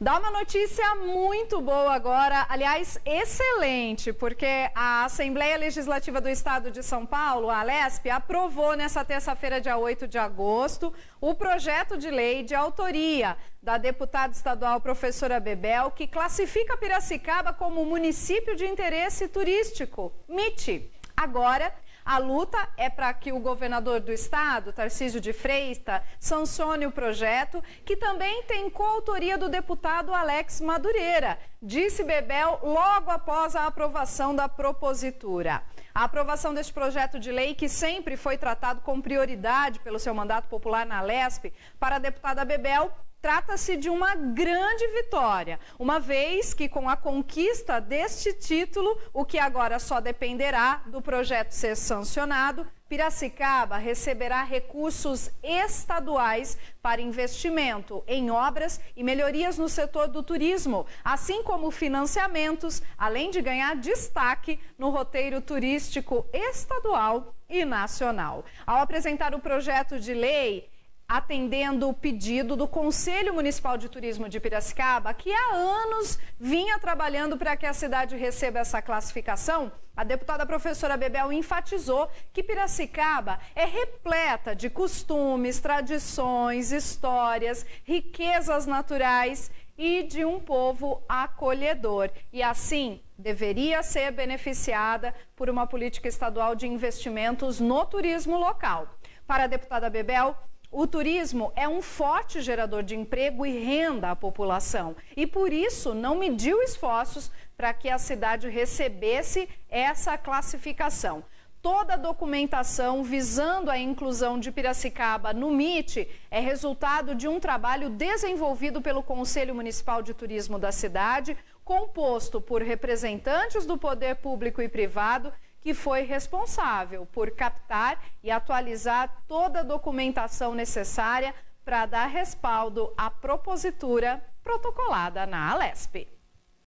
Dá uma notícia muito boa agora, aliás, excelente, porque a Assembleia Legislativa do Estado de São Paulo, a Alesp, aprovou nessa terça-feira, dia 8 de agosto, o projeto de lei de autoria da deputada estadual professora Bebel, que classifica Piracicaba como município de interesse turístico, MIT. Agora, a luta é para que o governador do estado, Tarcísio de Freitas, sancione o projeto, que também tem coautoria do deputado Alex Madureira, disse Bebel logo após a aprovação da propositura. A aprovação deste projeto de lei, que sempre foi tratado com prioridade pelo seu mandato popular na Alesp, para a deputada Bebel, trata-se de uma grande vitória, uma vez que com a conquista deste título, o que agora só dependerá do projeto ser sancionado, Piracicaba receberá recursos estaduais para investimento em obras e melhorias no setor do turismo, assim como financiamentos, além de ganhar destaque no roteiro turístico estadual e nacional. Ao apresentar o projeto de lei, atendendo o pedido do Conselho Municipal de Turismo de Piracicaba, que há anos vinha trabalhando para que a cidade receba essa classificação, a deputada professora Bebel enfatizou que Piracicaba é repleta de costumes, tradições, histórias, riquezas naturais e de um povo acolhedor. E assim, deveria ser beneficiada por uma política estadual de investimentos no turismo local. Para a deputada Bebel, o turismo é um forte gerador de emprego e renda à população e, por isso, não mediu esforços para que a cidade recebesse essa classificação. Toda a documentação visando a inclusão de Piracicaba no MIT é resultado de um trabalho desenvolvido pelo Conselho Municipal de Turismo da cidade, composto por representantes do poder público e privado, que foi responsável por captar e atualizar toda a documentação necessária para dar respaldo à propositura protocolada na Alesp.